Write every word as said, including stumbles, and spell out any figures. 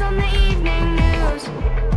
on the evening news.